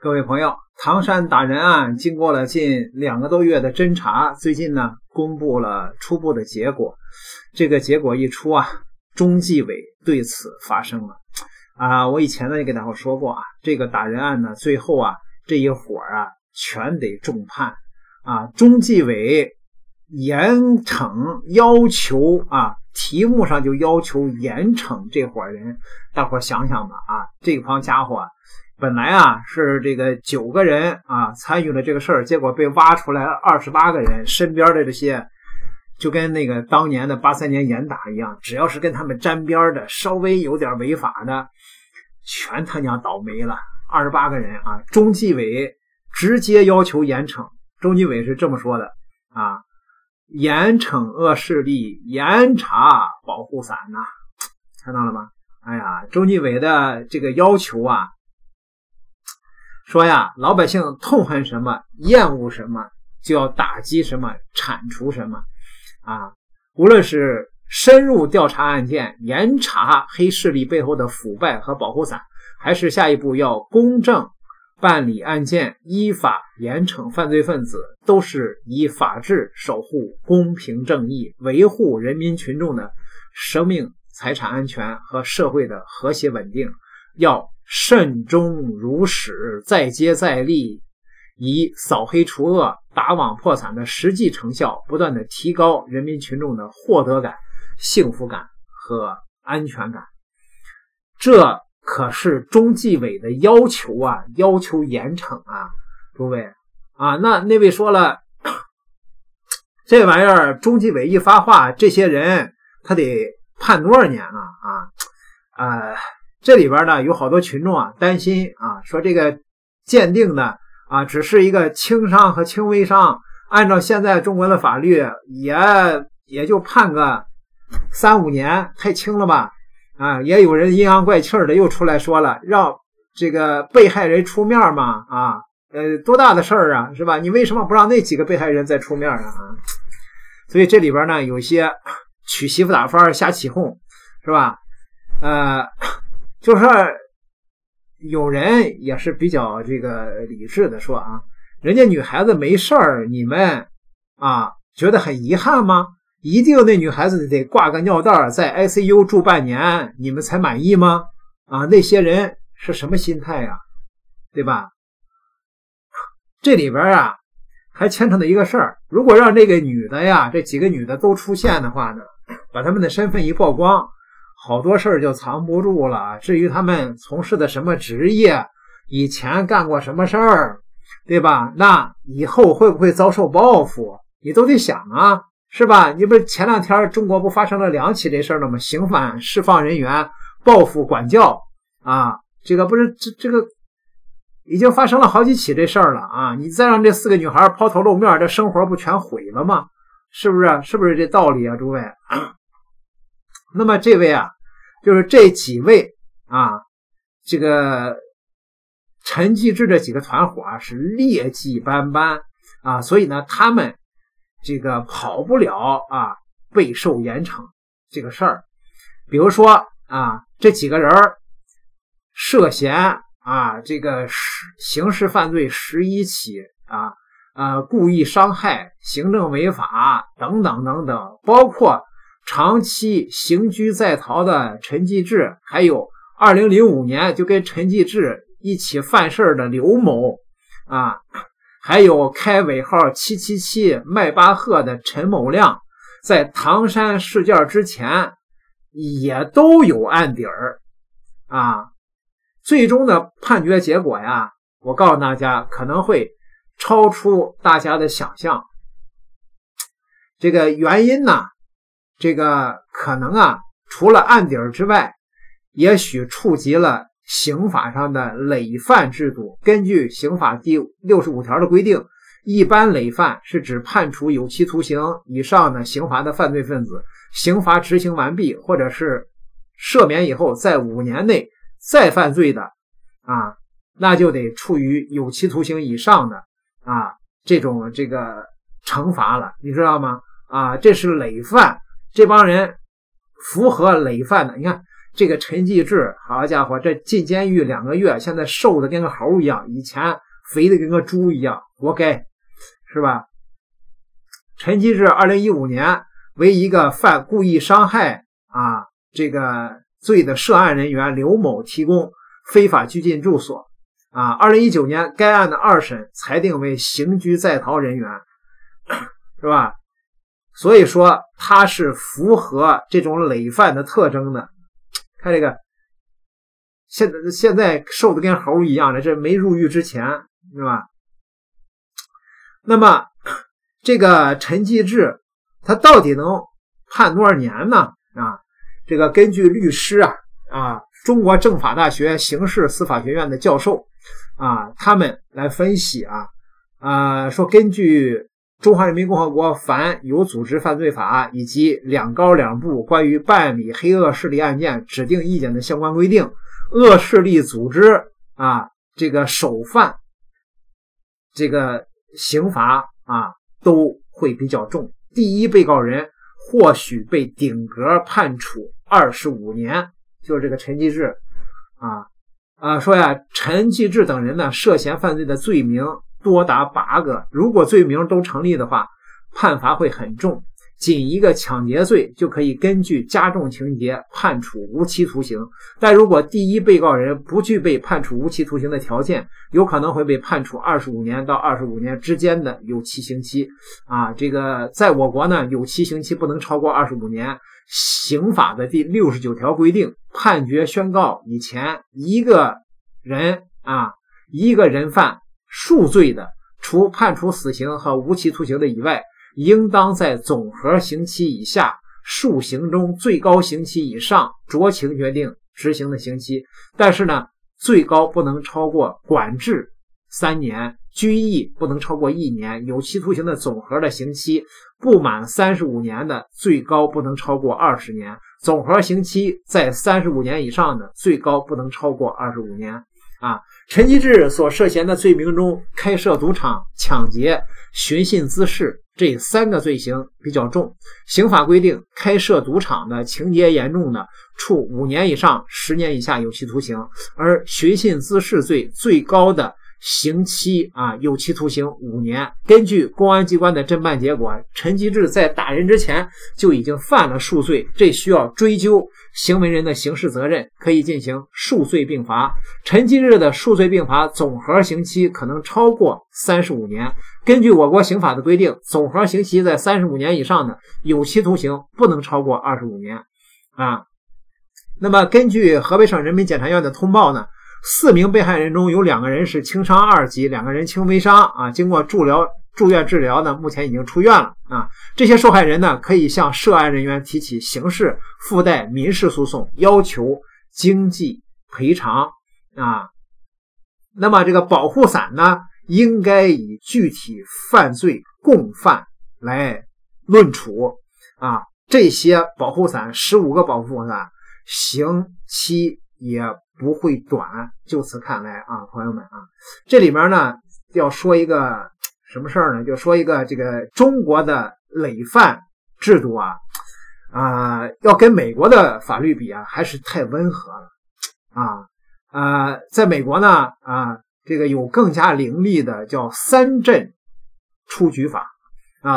各位朋友，唐山打人案经过了近2个多月的侦查，最近呢公布了初步的结果。这个结果一出啊，中纪委对此发声了。我以前呢也给大伙说过啊，这个打人案呢最后啊这一伙全得重判啊。中纪委严惩要求啊，题目上就要求严惩这伙人。大伙想想吧啊，这帮家伙本来啊是这个9个人啊参与了这个事儿，结果被挖出来28个人，身边的这些就跟那个当年的83年严打一样，只要是跟他们沾边的稍微有点违法的，全他娘倒霉了。28个人啊，中纪委直接要求严惩。中纪委是这么说的啊，严惩恶势力，严查保护伞呐，看到了吗？哎呀，中纪委的这个要求啊，说呀，老百姓痛恨什么，厌恶什么，就要打击什么，铲除什么啊！无论是深入调查案件，严查黑势力背后的腐败和保护伞，还是下一步要公正办理案件，依法严惩犯罪分子，都是以法治守护公平正义，维护人民群众的生命财产安全和社会的和谐稳定，要慎终如始，再接再厉，以扫黑除恶、打网破伞的实际成效，不断的提高人民群众的获得感、幸福感和安全感。这可是中纪委的要求啊，要求严惩啊，诸位啊，那位说了，这玩意儿中纪委一发话，这些人他得判多少年啊？这里边呢有好多群众啊担心啊，说这个鉴定的啊只是一个轻伤和轻微伤，按照现在中国的法律也就判个3-5年，太轻了吧？啊，也有人阴阳怪气的又出来说了，让这个被害人出面嘛啊，多大的事儿啊，是吧？你为什么不让那几个被害人再出面啊？所以这里边呢有些娶媳妇打翻瞎起哄，是吧？就是有人也是比较这个理智的说啊，人家女孩子没事儿，你们啊觉得很遗憾吗？一定那女孩子得挂个尿袋在 ICU 住半年，你们才满意吗？啊，那些人是什么心态呀？对吧？这里边啊还牵扯的一个事儿，如果让这个女的呀，这几个女的都出现的话呢，把他们的身份一曝光，好多事儿就藏不住了。至于他们从事的什么职业，以前干过什么事儿，对吧？那以后会不会遭受报复，你都得想啊，是吧？你不是前2天中国不发生了2起这事儿了吗？刑反、释放人员、报复管教啊，这个不是这个已经发生了好几起这事儿了啊！你再让这4个女孩抛头露面，这生活不全毁了吗？是不是？是不是这道理啊，诸位？那么这位啊，就是这几位啊，这个陈继志这几个团伙是劣迹斑斑啊，所以呢，他们这个跑不了啊，备受严惩这个事儿。比如说啊，这几个人涉嫌啊这个刑事犯罪11起啊，故意伤害、行政违法等等等等，包括长期刑居在逃的陈继志，还有2005年就跟陈继志一起犯事的刘某啊，还有开尾号777迈巴赫的陈某亮，在唐山事件之前也都有案底儿啊。最终的判决结果呀，我告诉大家可能会超出大家的想象。这个原因呢，这个可能啊除了案底儿之外，也许触及了刑法上的累犯制度。根据刑法第65条的规定，一般累犯是指判处有期徒刑以上的刑罚的犯罪分子，刑罚执行完毕或者是赦免以后在5年内再犯罪的啊，那就得处于有期徒刑以上的啊这种这个惩罚了，你知道吗？啊，这是累犯，这帮人符合累犯的。你看这个陈继志，好家伙，这进监狱2个月，现在瘦的跟个猴一样，以前肥的跟个猪一样，活该，是吧？陈继志2015年为一个犯故意伤害这个罪的涉案人员刘某提供非法拘禁住所。2019年该案的2审裁定为刑拘在逃人员，是吧？所以说他是符合这种累犯的特征的。看这个，现在瘦的跟猴一样的，这没入狱之前，是吧？那么这个陈继志他到底能判多少年呢？这个根据律师中国政法大学刑事司法学院的教授他们来分析说根据《中华人民共和国反有组织犯罪法》以及2高2部关于办理黑恶势力案件指定意见的相关规定，恶势力组织这个首犯这个刑罚都会比较重。第一被告人或许被顶格判处25年，就是这个陈继志说呀，陈继志等人呢涉嫌犯罪的罪名多达8个，如果罪名都成立的话，判罚会很重。仅一个抢劫罪就可以根据加重情节判处无期徒刑，但如果第一被告人不具备判处无期徒刑的条件，有可能会被判处25年到25年之间的有期刑期。这个在我国呢，有期刑期不能超过25年。刑法的第69条规定，判决宣告以前，一个人犯数罪的，除判处死刑和无期徒刑的以外，应当在总和刑期以下数刑中最高刑期以上酌情决定执行的刑期，但是呢，最高不能超过管制3年，拘役不能超过1年，有期徒刑的总和的刑期不满35年的，最高不能超过20年，总和刑期在35年以上的，最高不能超过25年。陈继志所涉嫌的罪名中，开设赌场、抢劫、寻衅滋事这3个罪行比较重。刑法规定，开设赌场的情节严重的，处5年以上10年以下有期徒刑，而寻衅滋事罪最高的刑期有期徒刑5年。根据公安机关的侦办结果，陈继志在打人之前就已经犯了数罪，这需要追究行为人的刑事责任，可以进行数罪并罚。陈继志的数罪并罚总和刑期可能超过35年。根据我国刑法的规定，总和刑期在35年以上的，有期徒刑不能超过25年。那么根据河北省人民检察院的通报呢，4名被害人中有2个人是轻伤2级，2个人轻微伤经过住院治疗呢，目前已经出院了这些受害人呢，可以向涉案人员提起刑事附带民事诉讼，要求经济赔偿那么这个保护伞呢，应该以具体犯罪共犯来论处这些保护伞15个保护伞刑期也不会短。就此看来朋友们这里面呢要说一个什么事儿呢？就说一个这个中国的累犯制度要跟美国的法律比还是太温和了在美国呢这个有更加凌厉的叫3镇出局法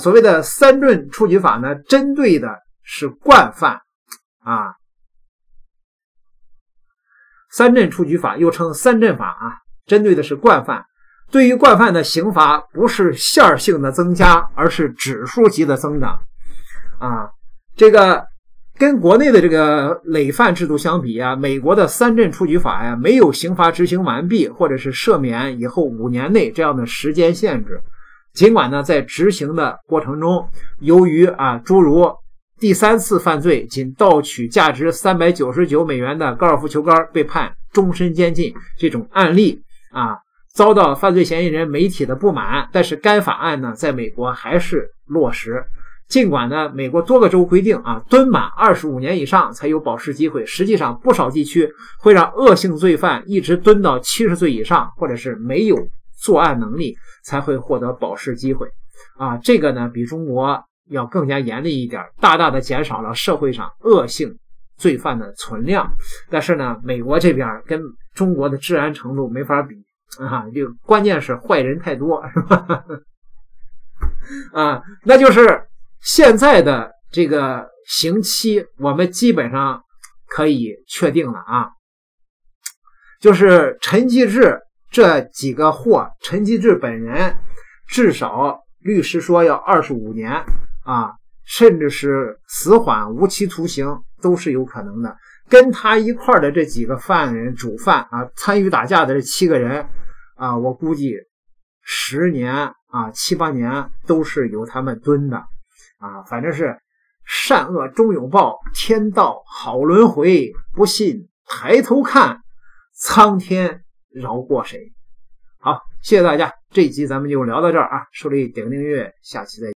所谓的3镇出局法呢，针对的是惯犯3镇出局法又称3镇法针对的是惯犯。对于惯犯的刑罚不是线性的增加，而是指数级的增长这个跟国内的这个累犯制度相比美国的3镇出局法没有刑罚执行完毕或者是赦免以后5年内这样的时间限制。尽管呢，在执行的过程中，由于诸如第3次犯罪仅盗取价值$399的高尔夫球杆被判终身监禁这种案例遭到犯罪嫌疑人媒体的不满，但是该法案呢在美国还是落实。尽管呢美国多个州规定蹲满25年以上才有保释机会，实际上不少地区会让恶性罪犯一直蹲到70岁以上或者是没有作案能力才会获得保释机会这个呢比中国要更加严厉一点，大大的减少了社会上恶性罪犯的存量。但是呢，美国这边跟中国的治安程度没法比啊，就关键是坏人太多，是吧？啊，那就是现在的这个刑期，我们基本上可以确定了啊，就是陈吉志这几个货，陈吉志本人至少律师说要25年啊，甚至是死缓、无期徒刑都是有可能的。跟他一块的这几个犯人、主犯啊，参与打架的这七个人啊，我估计10年啊、7、8年都是由他们蹲的啊。反正是善恶终有报，天道好轮回，不信抬头看，苍天饶过谁。好，谢谢大家，这一集咱们就聊到这儿啊！树立点个订阅，下期再见。